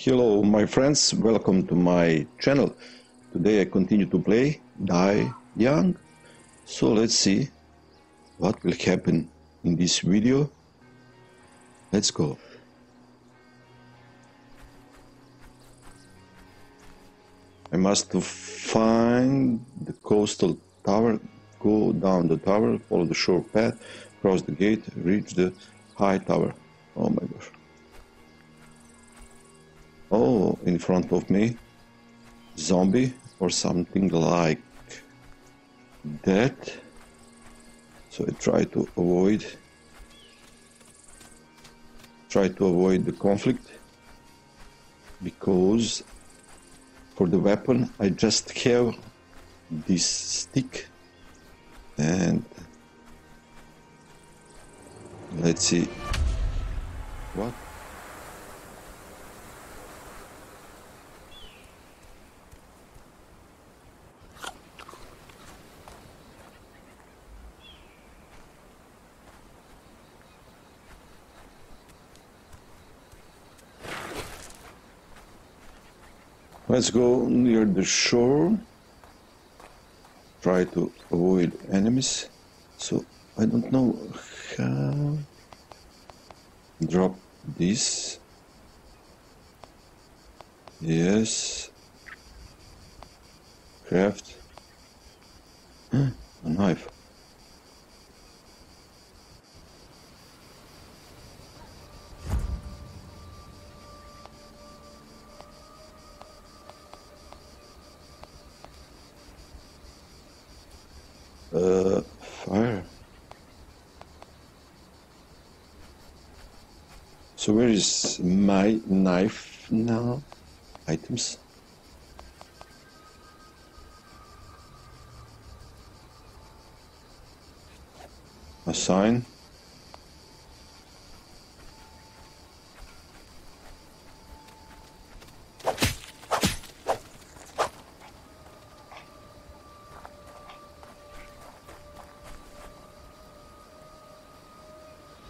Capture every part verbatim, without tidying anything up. Hello my friends, welcome to my channel. Today I continue to play Die Young. So let's see what will happen in this video. Let's go. I must find the coastal tower, go down the tower, follow the shore path, cross the gate, reach the high tower. Oh my gosh. Oh, in front of me, zombie or something like that. So I try to avoid, try to avoid the conflict, because for the weapon I just have this stick. And let's see what. Let's go near the shore, try to avoid enemies. So I don't know how, drop this, yes, craft, a knife. Uh, fire. So where is my knife now? Items. A sign.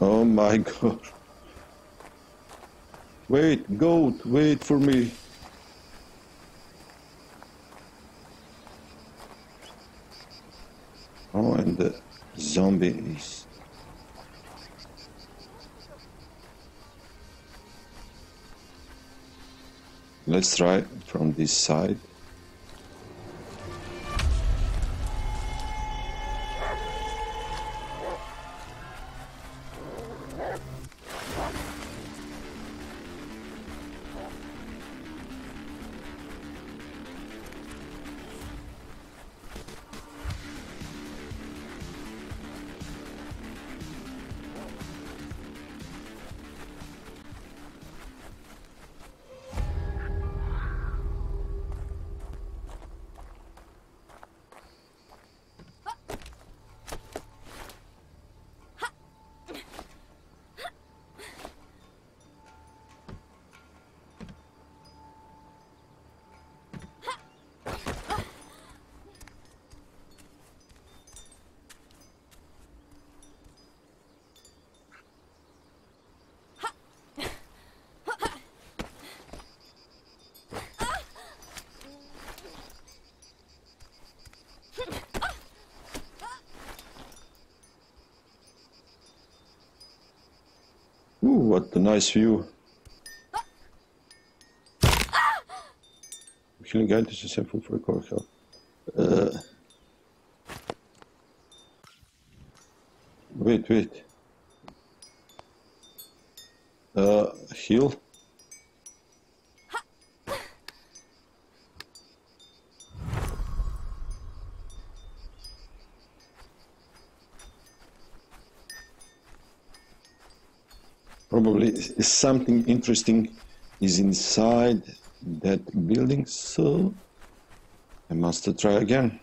Oh my god. Wait, goat, wait for me. Oh, and the zombie is... Let's try from this side. What a nice view. Healing items is helpful for core health. Uh, wait, wait. Uh, heal. Probably something interesting is inside that building, so I must try again.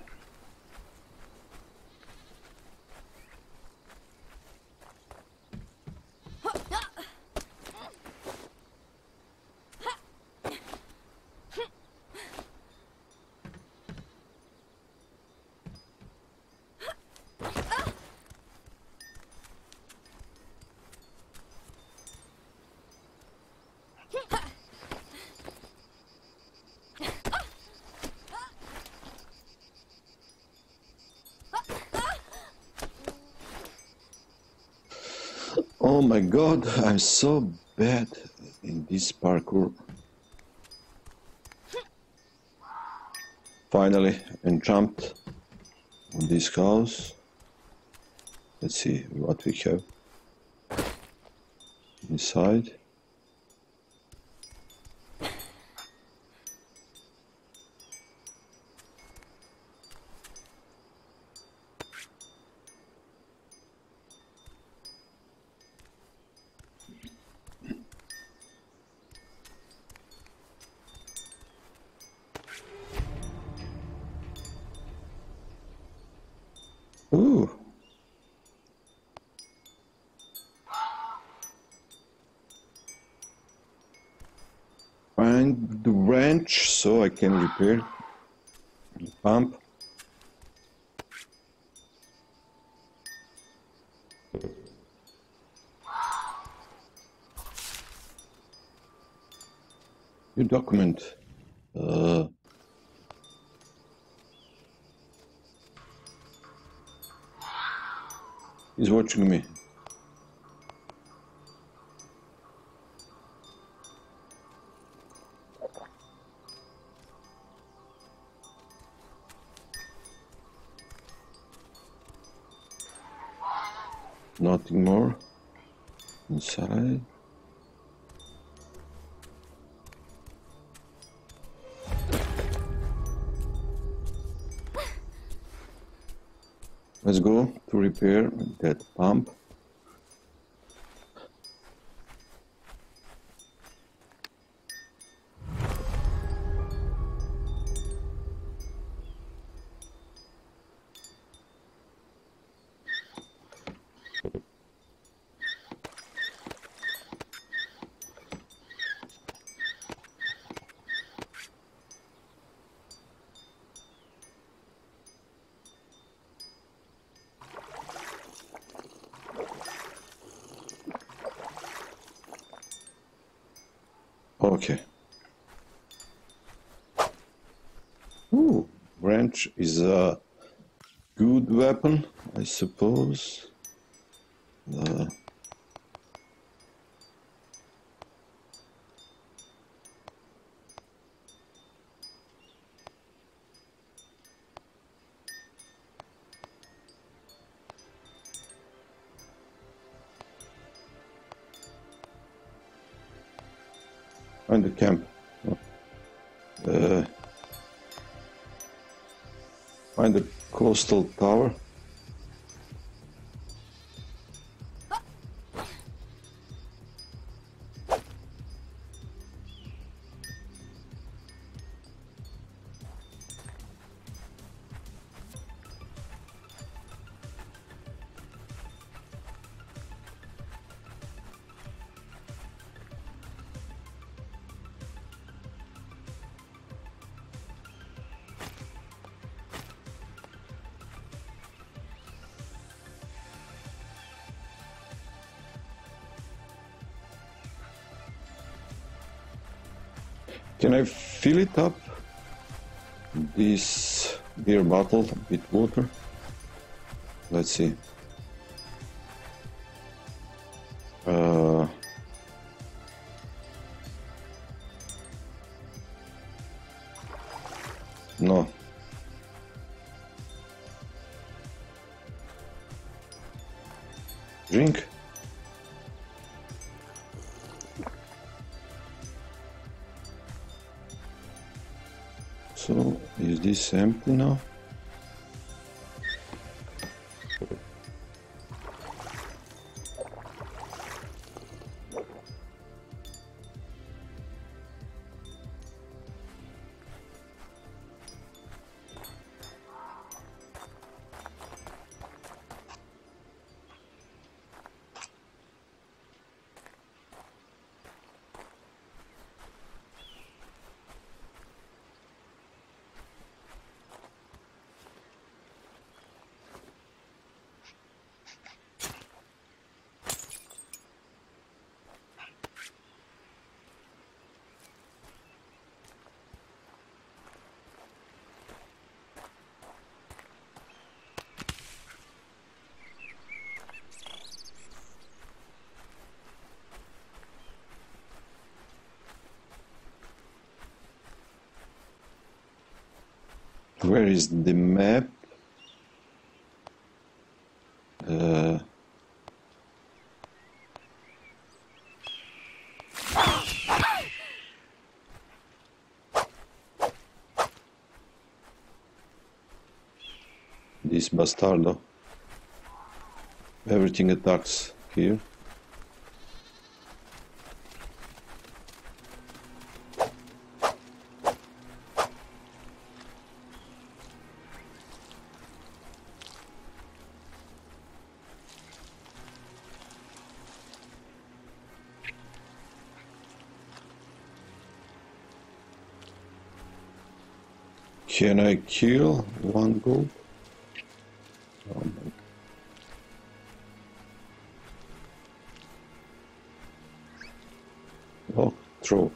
Oh my god, I'm so bad in this parkour. Finally, I jumped on this house. Let's see what we have inside. So I can repair the pump. New document. Uh, he's watching me. Nothing more inside. Let's go to repair that pump. Okay. Ooh, wrench is a good weapon, I suppose. Uh, Find the camp. Uh, find the coastal tower. Can I fill it up, this beer bottle, with water? Let's see. Uh, no. Drink. So, is this empty now? Where is the map? Uh, this bastardo. Everything attacks here. Can I kill one gold? Oh my God. Oh, throw.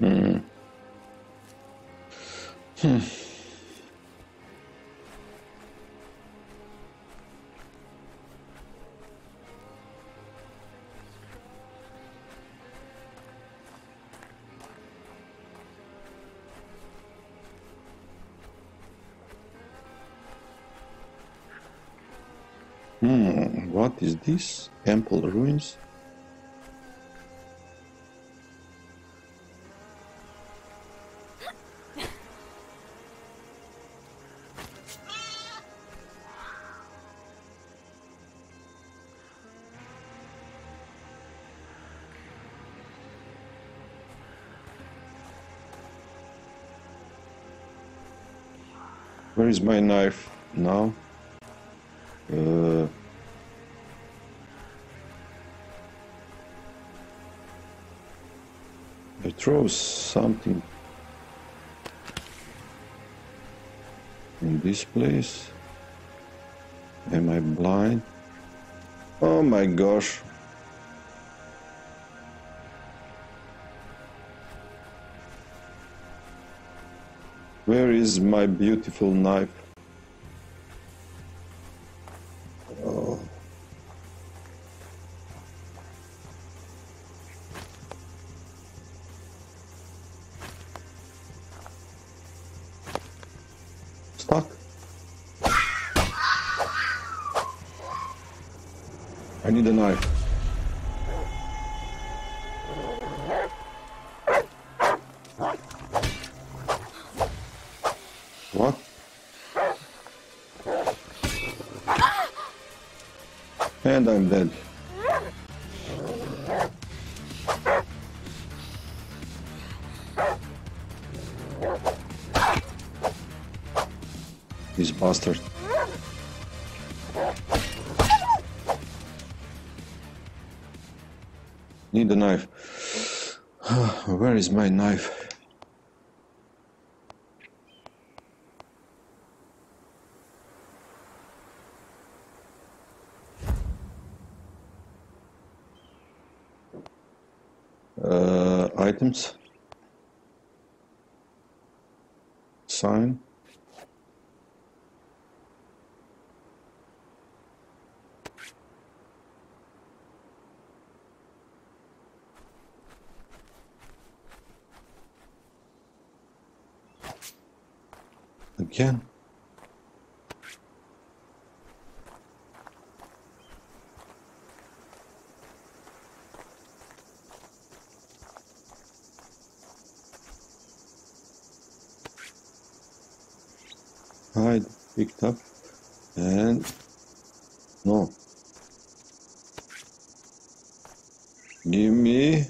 Hmm. Hmm. What is this? Temple ruins? Where is my knife now? Uh, I throw something in this place. Am I blind? Oh my gosh. Where is my beautiful knife? Oh. Stuck? I need a knife. And I'm dead. This bastard. Need a knife. Where is my knife? sign. Again. Hide picked up and no. Give me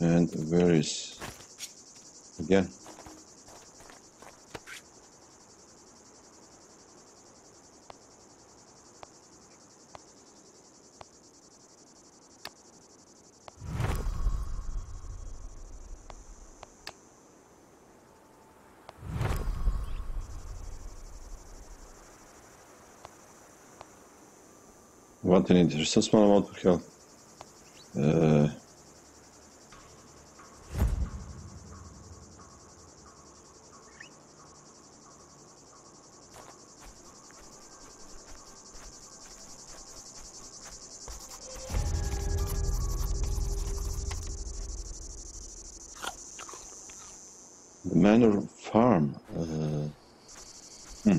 and where is again. What an interesting small amount of health. Uh, the Manor Farm. Uh, hmm.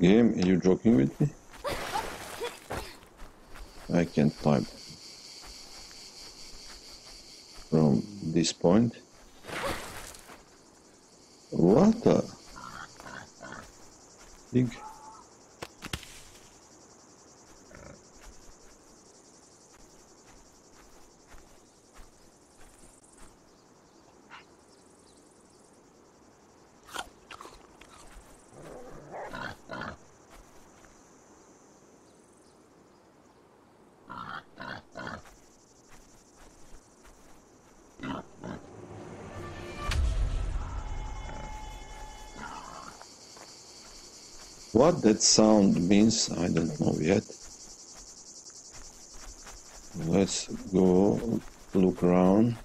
Game, are you joking with me? I can type from this point. What a big what that sound means, I don't know yet. Let's go look around.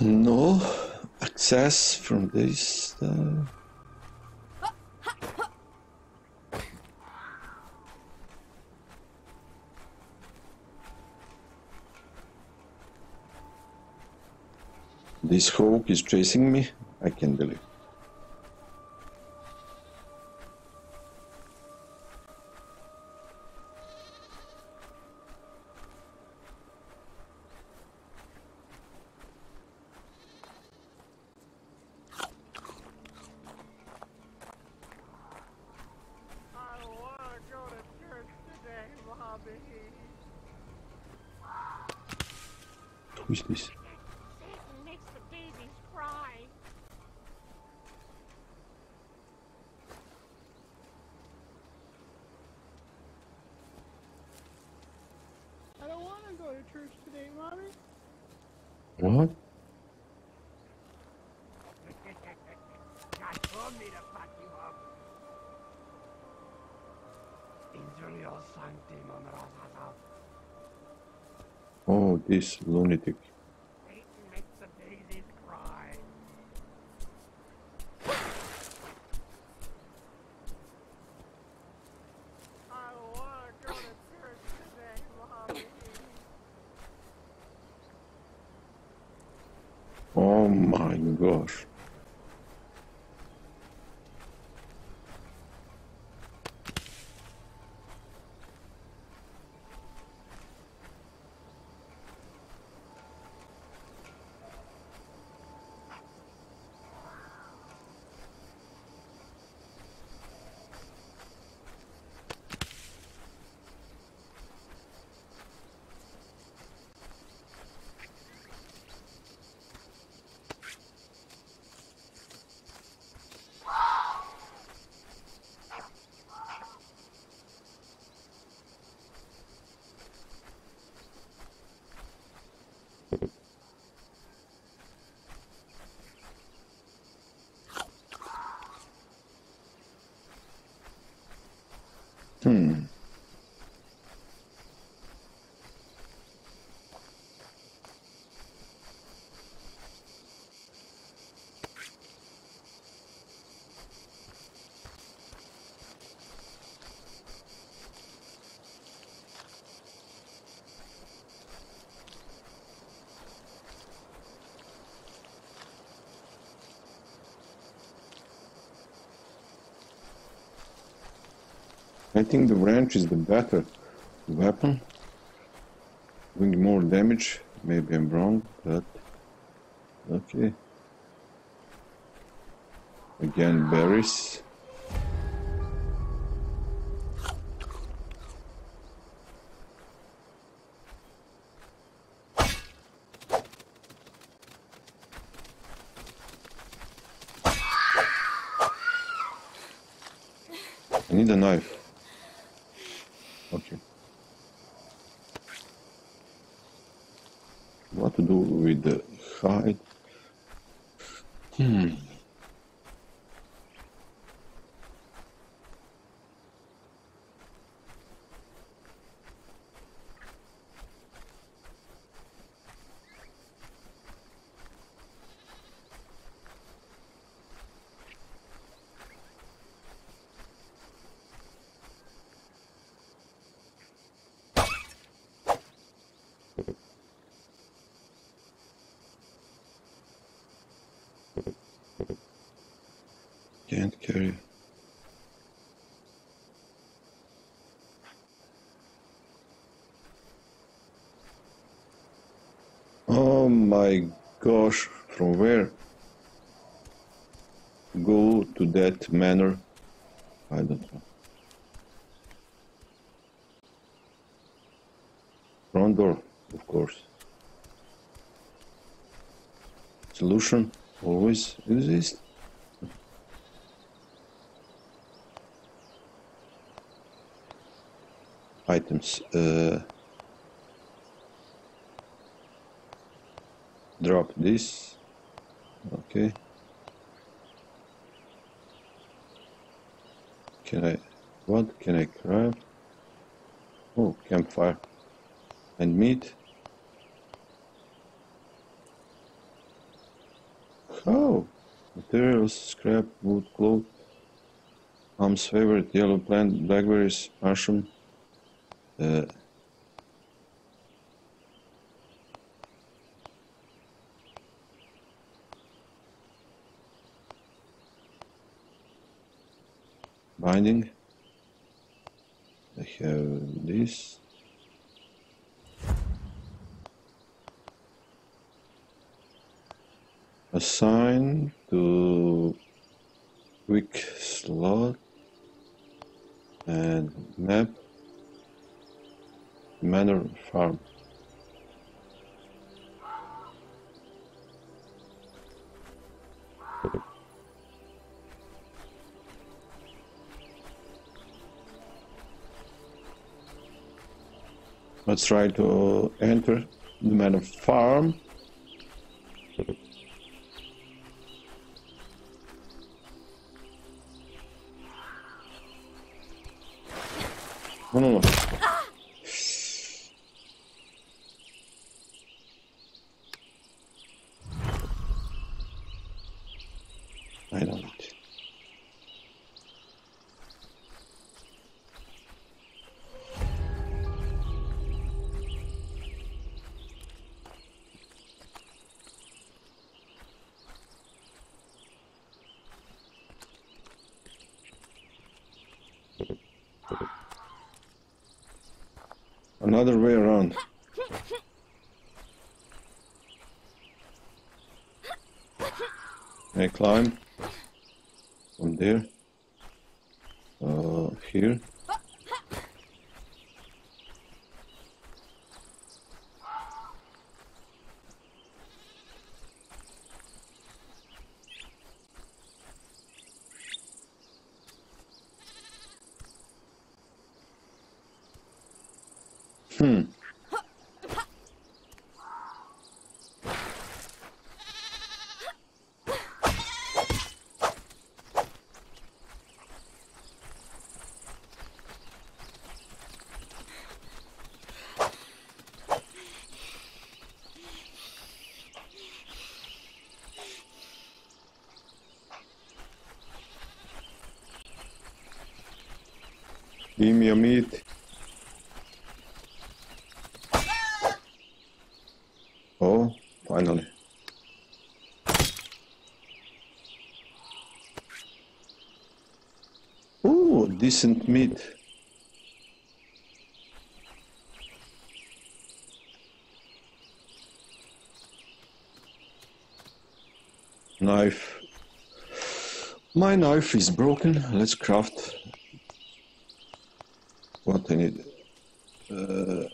No access from this. Uh... This hawk is chasing me. I can't believe it. Who is this? Satan makes the babies cry. I don't want to go to church today, Mommy? What? God told me to fuck you up. Oh, this lunatic. Oh my gosh. Hmm. I think the wrench is the better weapon, doing more damage. Maybe I'm wrong, but okay. Again, berries. I need a knife. Okay. What to do with the hide? Hmm. Can't carry. Oh my gosh, from where? Go to that manor? I don't know. Front door, of course. Solution always exists. Items, uh, drop this, okay, can I, what can I grab? Oh, campfire and meat. Oh, materials, scrap, wood, cloth, mom's favorite, yellow plant, blackberries, mushroom. Uh, binding. I have this. Assign to quick slot and map. Manor Farm. I Let's try to enter the Manor Farm. No, no, no. I don't. Another way around. I climb from there. Uh, here. Hmm. Give me a meat. Finally. Oh, decent meat. Knife. My knife is broken. Let's craft what I need. Uh,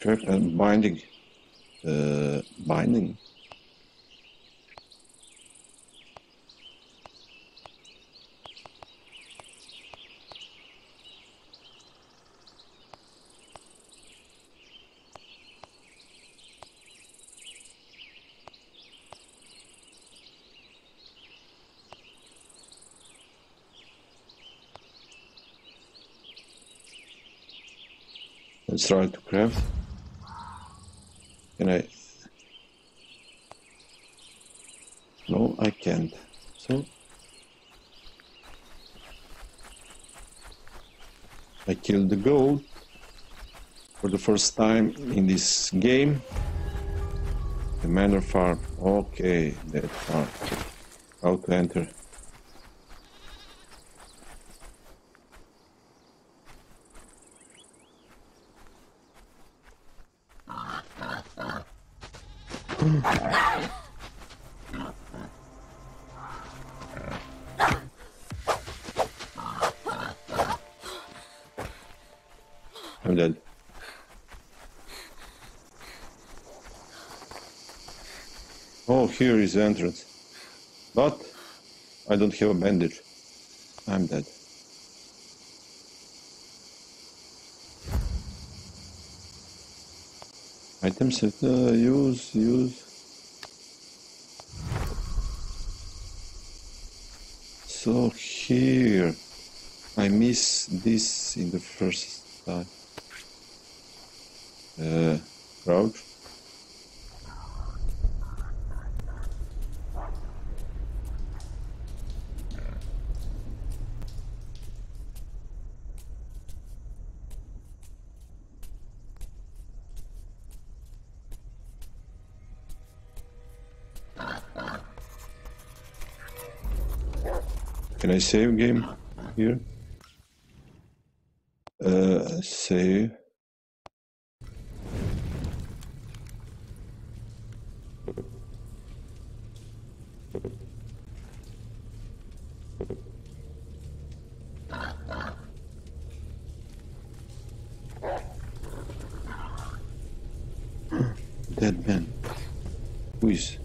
Trap and binding, uh, binding. Let's try to craft. Can I? No, I can't. So I killed the goat for the first time in this game. The Manor Farm. Okay, that farm. How to enter? I'm dead. Oh, here is the entrance. But I don't have a bandage. I'm dead. Items that uh, use, use. So here, I miss this in the first time. Uh, crouch. Can I save game here? Uh, save. Dead man. Who is?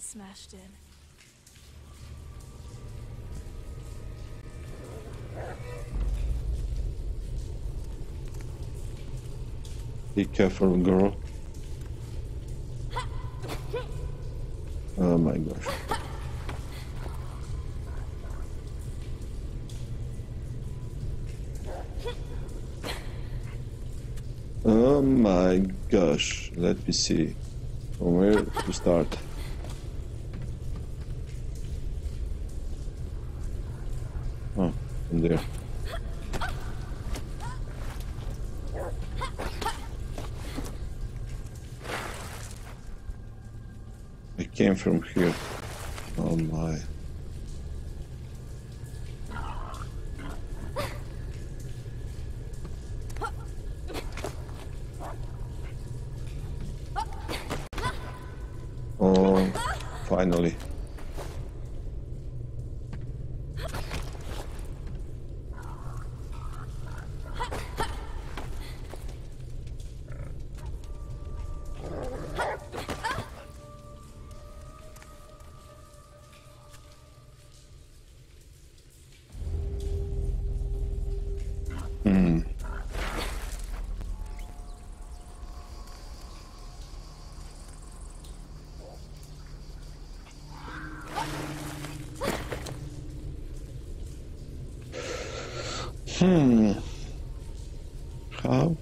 Smashed in. Be careful, girl. Oh my gosh. Oh my gosh. Let me see. From where to start? Oh, from there. I came from here. Oh my. Finally. Hmm. Hmm. How?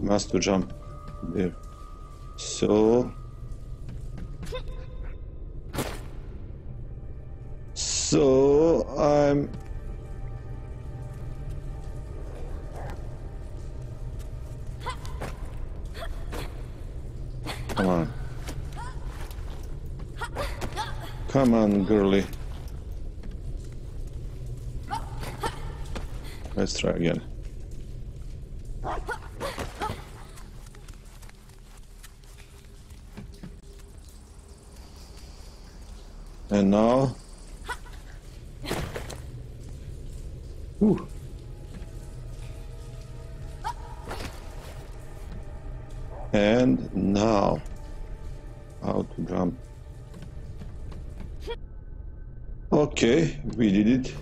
Must to jump there. So. So I'm. Come on. Come on, girly. Let's try again. And now... Ooh. And now... How to jump. Okay, we did it.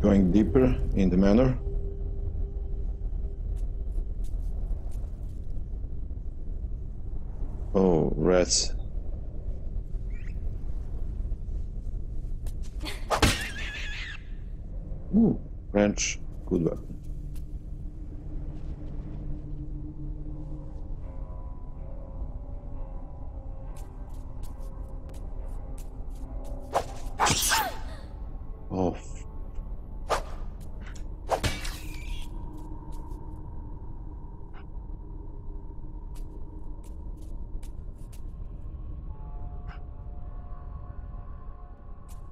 Going deeper in the manor. Oh, rats. Ooh, wrench. Good weapon.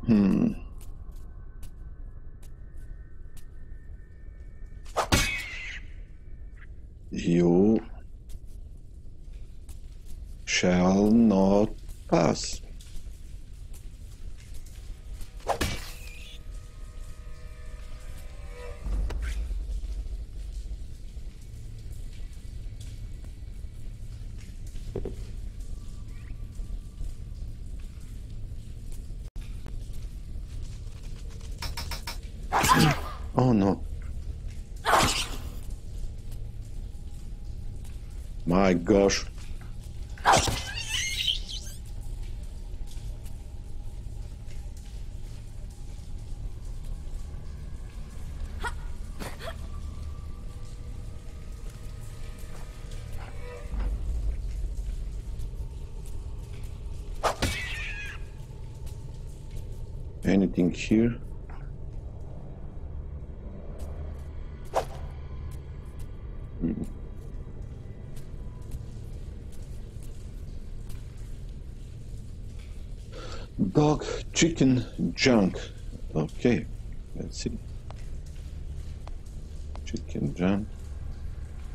Hmm. You shall not pass. Oh no. My gosh. Anything here? Dog, chicken, junk. Okay, let's see. Chicken, junk.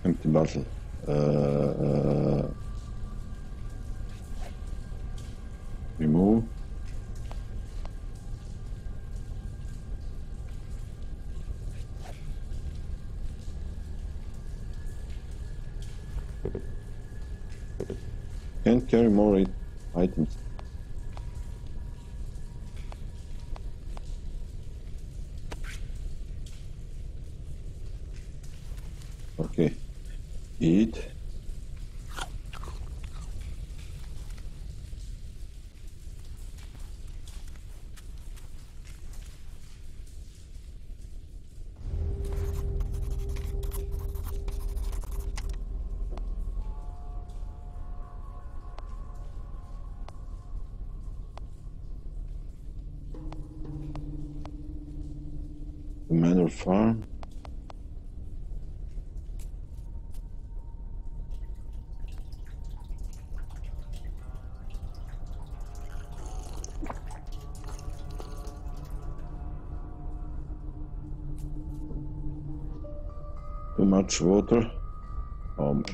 Empty bottle. Uh, remove. Can't carry more items. Okay. Eat. Manor Farm. Too much water. Um.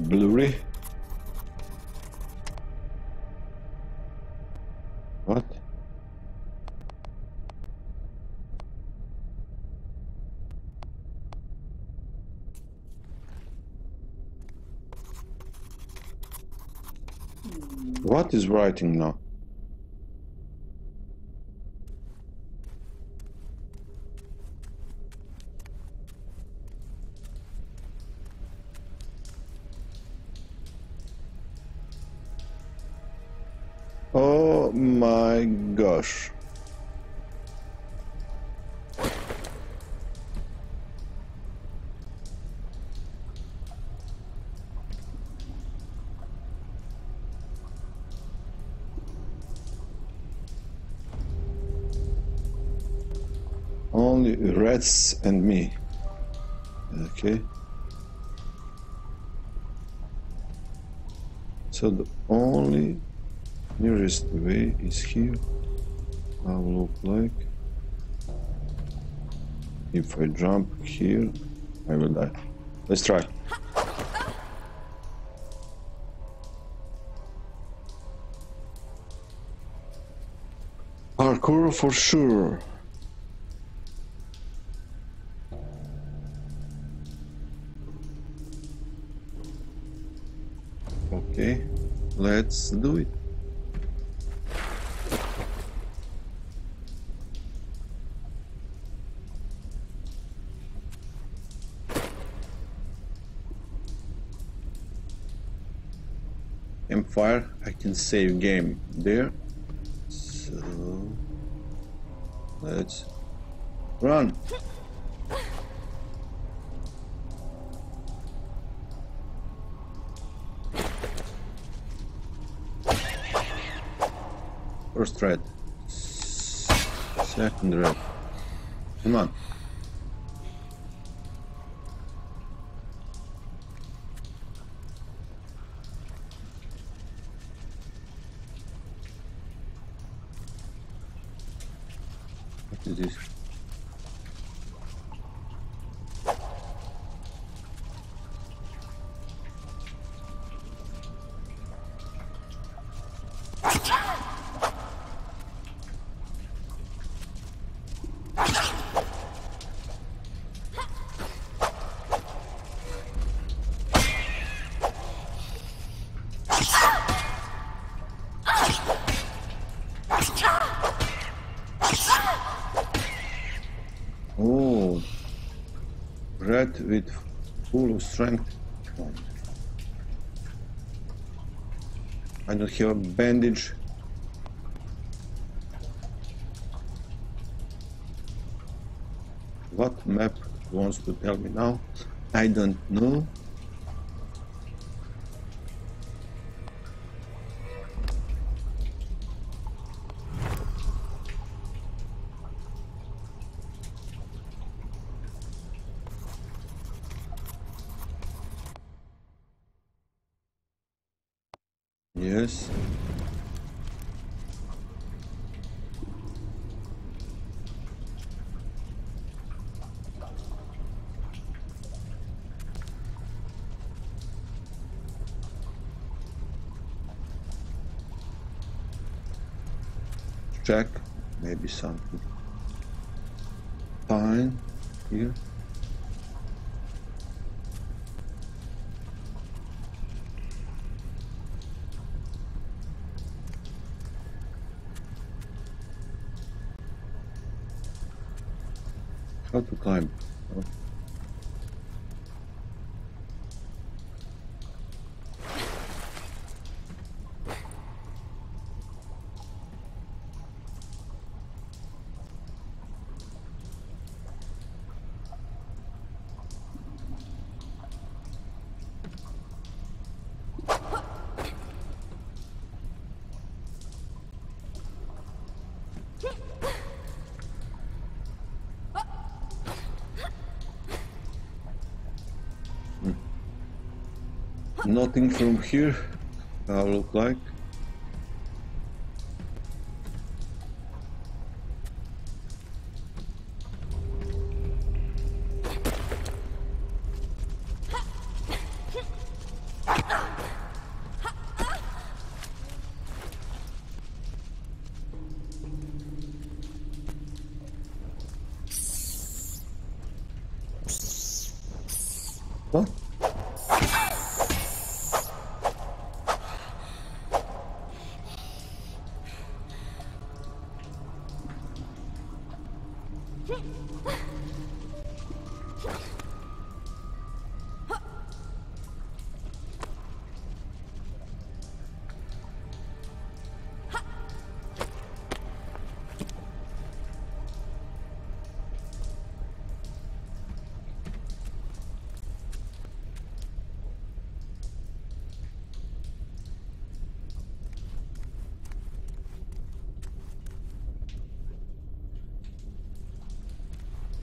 Blurry. What? What is writing now? Oh my gosh. Only rats and me. Okay. So the only nearest way is here. I will look like if I jump here I will die. Let's try. Parkour for sure. Okay, let's do it. Fire, I can save game there, so let's run. First red, second red, come on. What is this? Oh, red with full strength. I don't have a bandage. What map wants to tell me now? I don't know. Yes. Check, maybe something. Fine, here. How to climb? Oh. Nothing from here, I look like.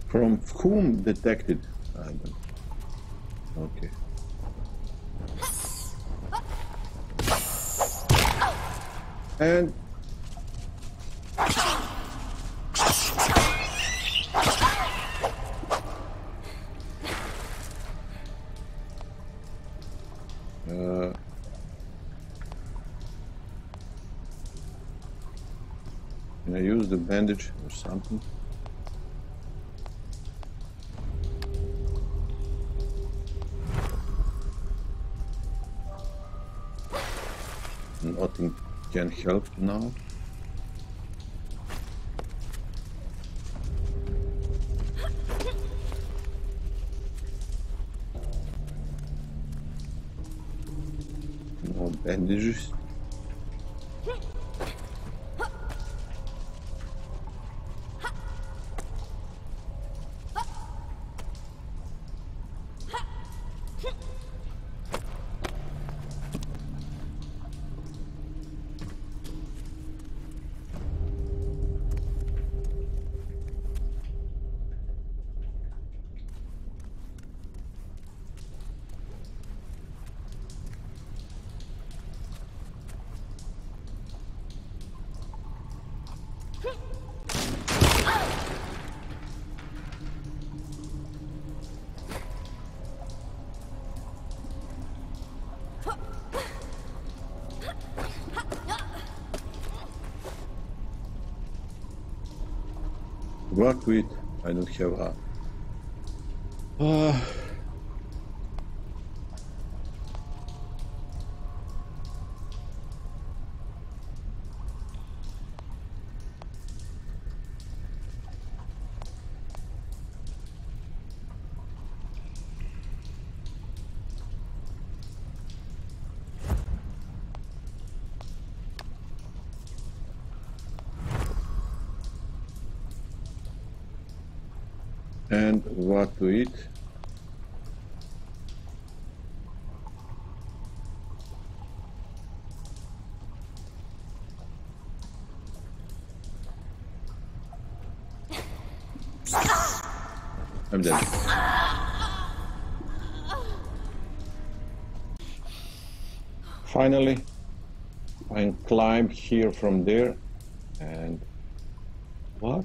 From whom detected? I don't know. Okay. And uh, can I use the bandage or something? Nothing can help now. No bandages. Work with, I don't have a... Uh, and what to eat? I'm dead. Finally, I can climb here from there and what?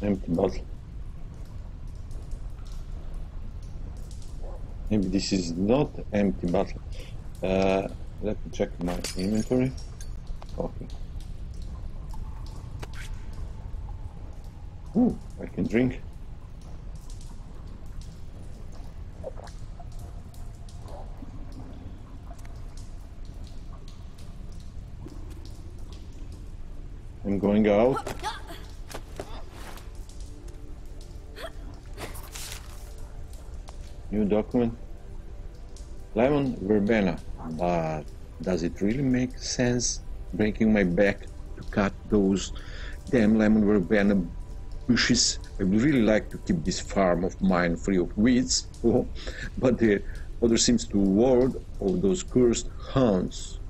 Empty bottle. Maybe this is not empty bottle. Uh, let me check my inventory. Okay. Ooh, I can drink. I'm going out. New document. Lemon Verbena. But does it really make sense breaking my back to cut those damn lemon verbena bushes? I would really like to keep this farm of mine free of weeds, oh, but the other seems too ward of those cursed hounds.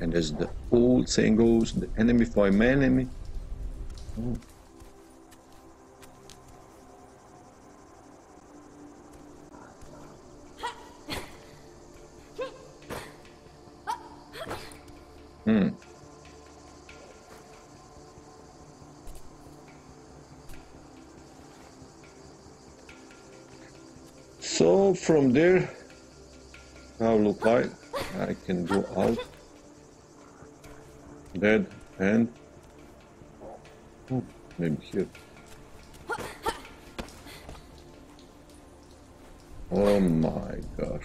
And as the old saying goes, the enemy for my enemy. Oh. Hmm. So from there, now look like I can go out. Dead and oh, maybe here. Oh my gosh.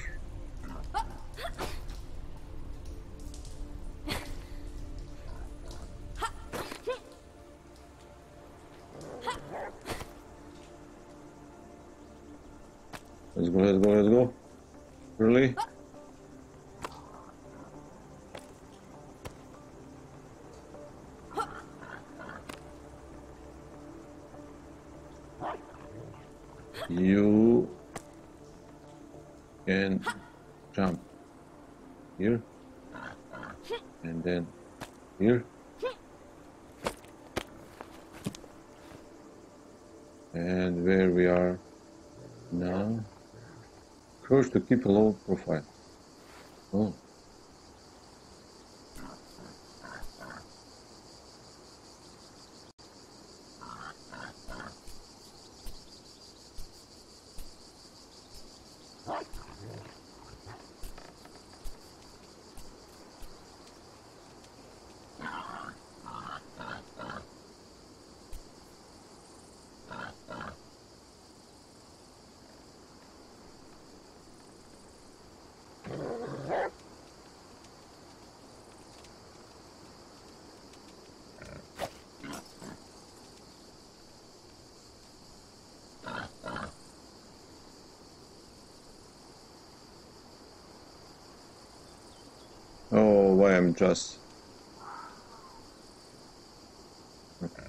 Let's go, let's go, let's go. Really? You can jump here and then here and where we are now. First, to keep a low profile. Oh. Oh, why I'm just... Okay.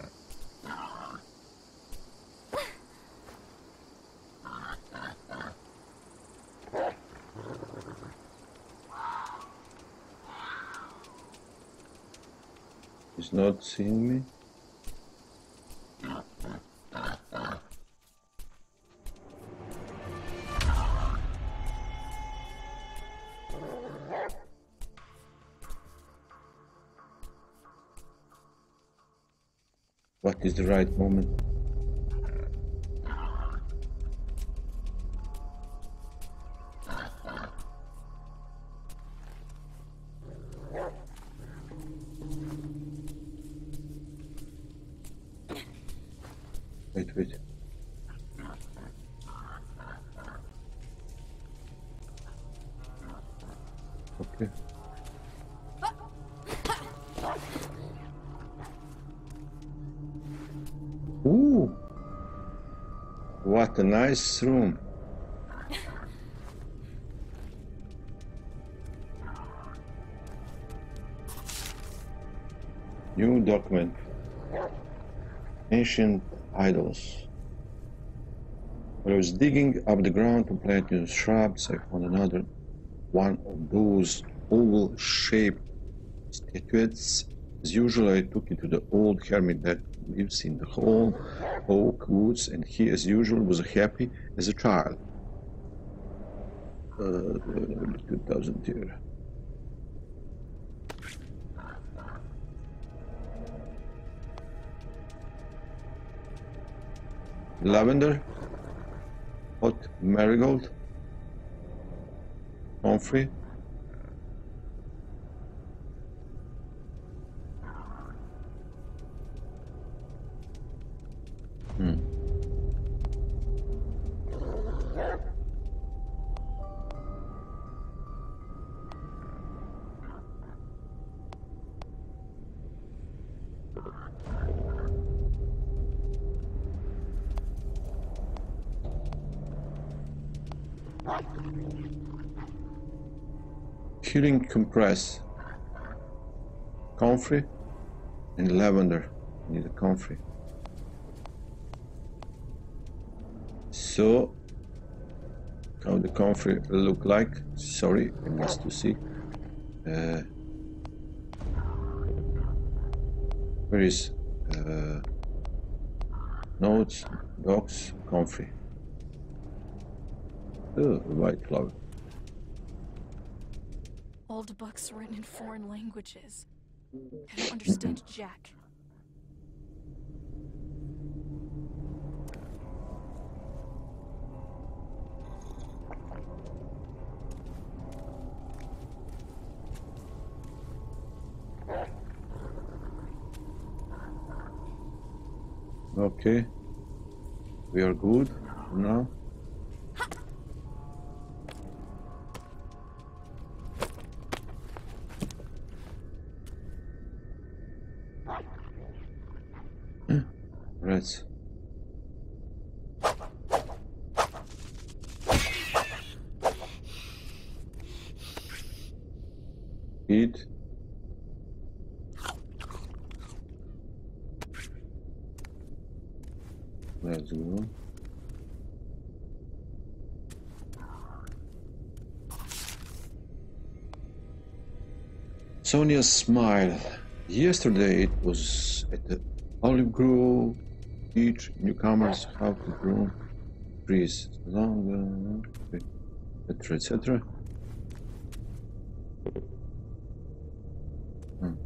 He's not seeing me. What is the right moment? Wait, wait. Okay. Ooh, what a nice room. New document. Ancient idols. When I was digging up the ground to plant new shrubs, I found another one of those oval-shaped statuettes. As usual, I took it to the old hermit that lives in the whole Oak Woods, and he, as usual, was happy as a child. Uh, two thousand here. Lavender, hot marigold, Comfrey, Healing compress. Comfrey and lavender. I need a comfrey. So how the comfrey look like? Sorry, I missed to see. Uh, where is uh, notes, dogs, comfrey? Oh, white flower. Old books written in foreign languages. I don't understand Jack. Okay, we are good now. Rats. Eat. Let's go. Sonia's smile. Yesterday it was at the olive grove. Teach newcomers how to grow trees, longer, et cetera, et cetera. Hmm.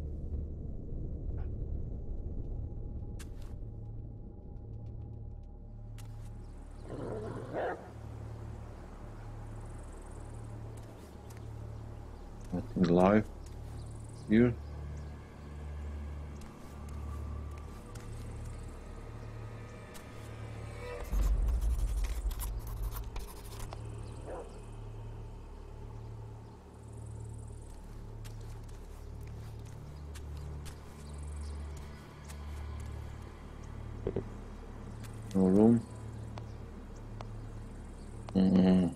Nothing live here. No room. Mm-hmm.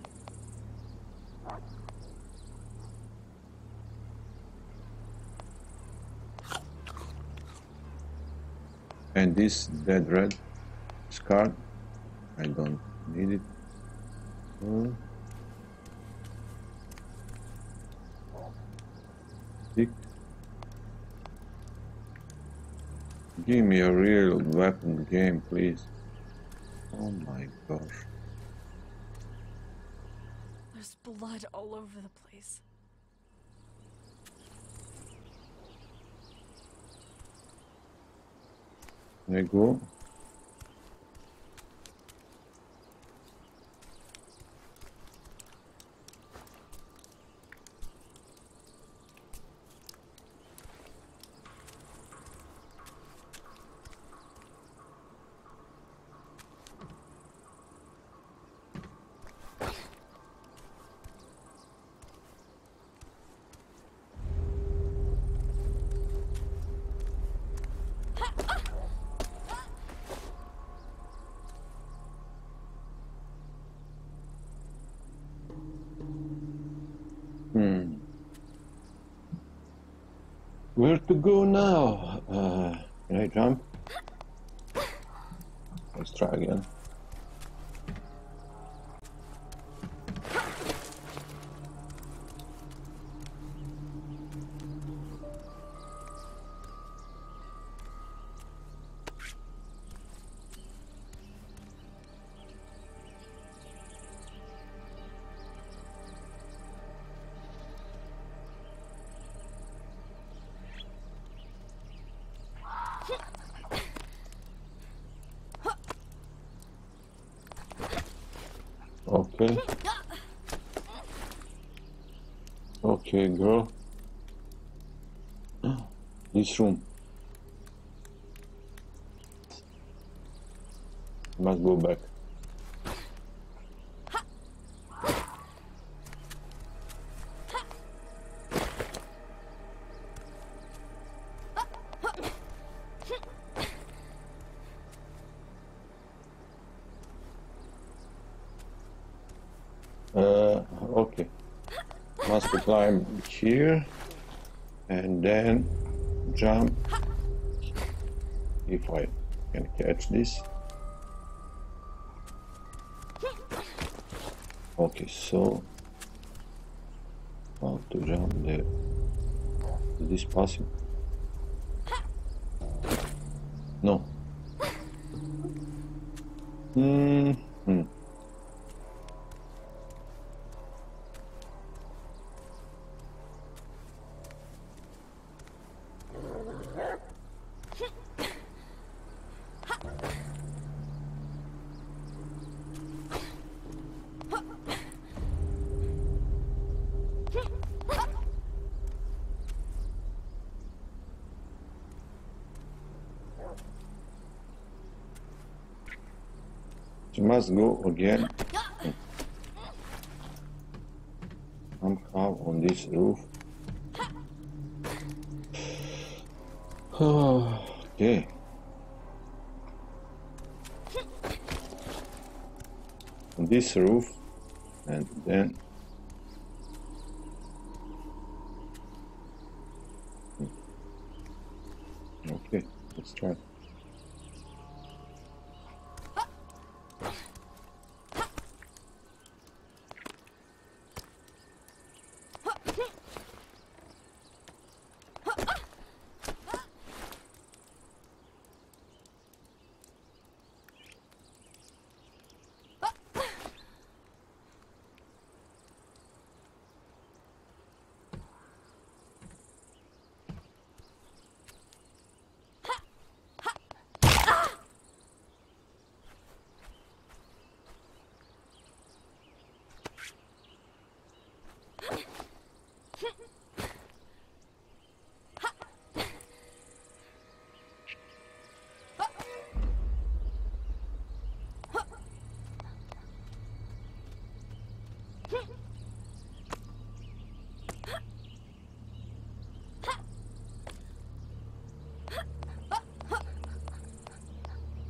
And this dead red scarf, I don't need it. Oh. Stick. Give me a real weapon game, please. Oh my gosh. There's blood all over the place. There you go. Hmm. Where to go now? Uh, can I jump? Let's try again. Okay. Okay, girl. This room. Must go back. Uh, okay. Must climb here and then jump. If I can catch this. Okay, so how to jump there? Is this possible? No. Mm-hmm. Must go again somehow on this roof. Okay. On this roof and then okay, let's try.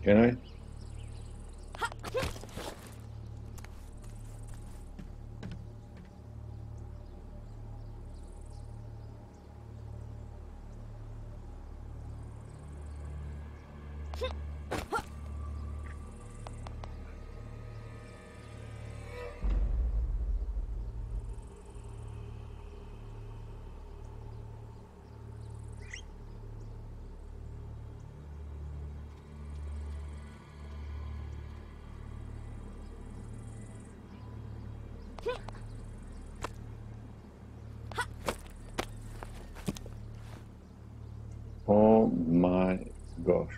Can I? Oh my gosh.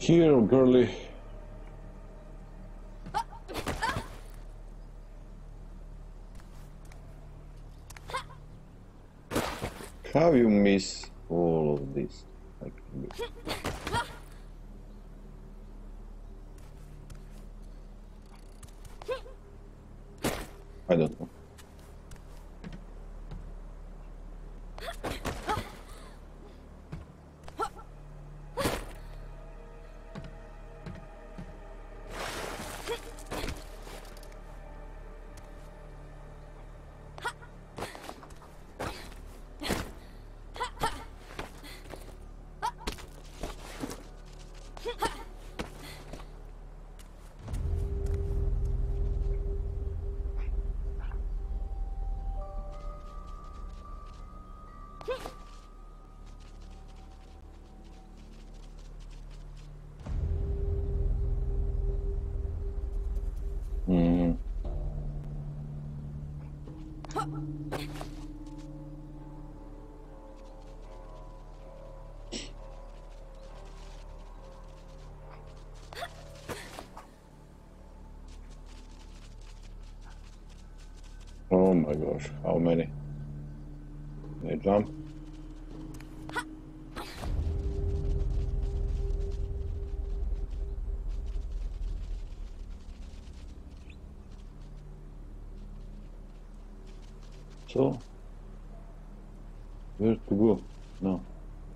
Here, girly. How you miss all of this? Like, I don't know. Oh my gosh, how many? They jump. So, where to go now?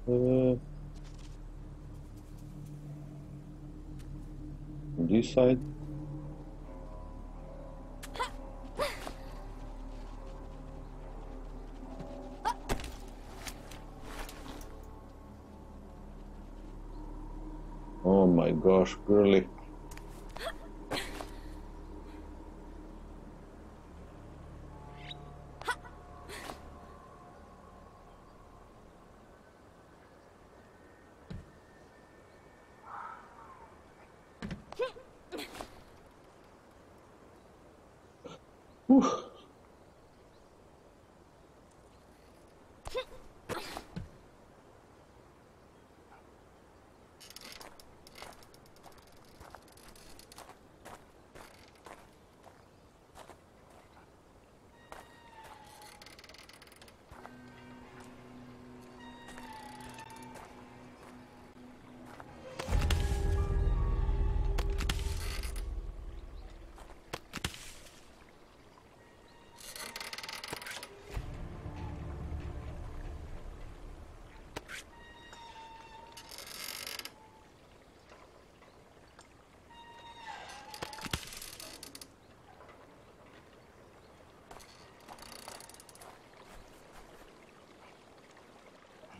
Uh, this side. Oh my gosh, girly.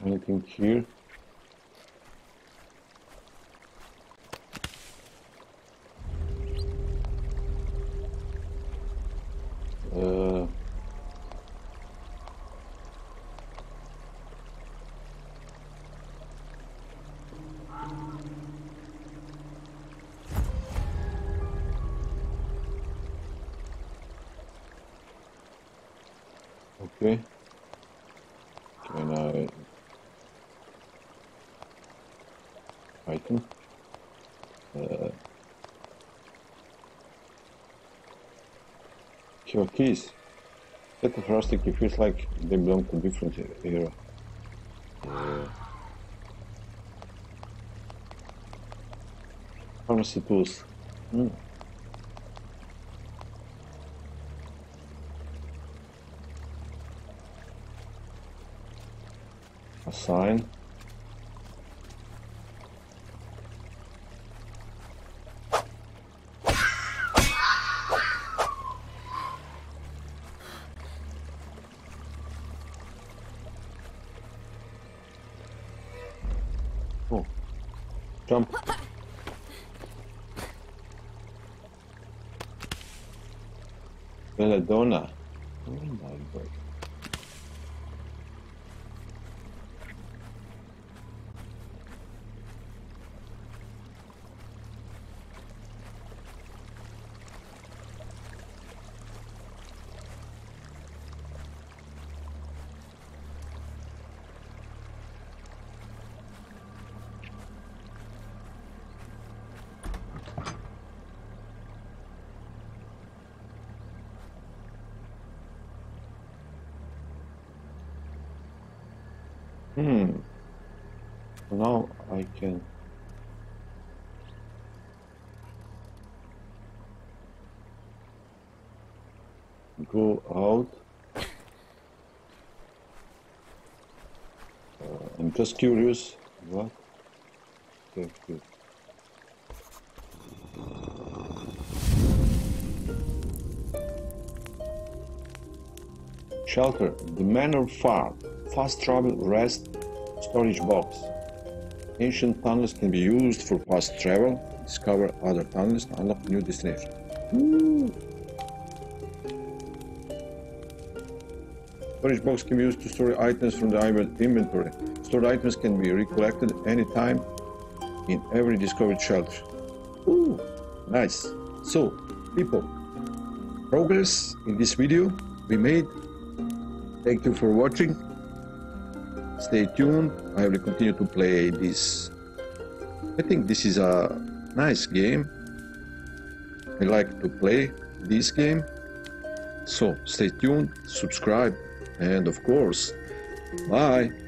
Anything here? Uh, okay. Can I? Item. Uh, your keys. Set of rustic, it feels like they belong to different era. Uh, pharmacy tools. Mm. A sign. Jump. Belladonna. Oh my god. Hmm. Now I can. Go out. Uh, I'm just curious. What? Okay, good. Shelter. The Manor Farm. Fast travel, rest, storage box. Ancient tunnels can be used for fast travel. Discover other tunnels and unlock new destinations. Woo. Storage box can be used to store items from the inventory. Stored items can be recollected anytime in every discovered shelter. Ooh, nice. So, people, progress in this video we made. Thank you for watching. Stay tuned. I will continue to play this. I think this is a nice game. I like to play this game. So, stay tuned, subscribe. And of course, bye.